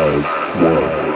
As one.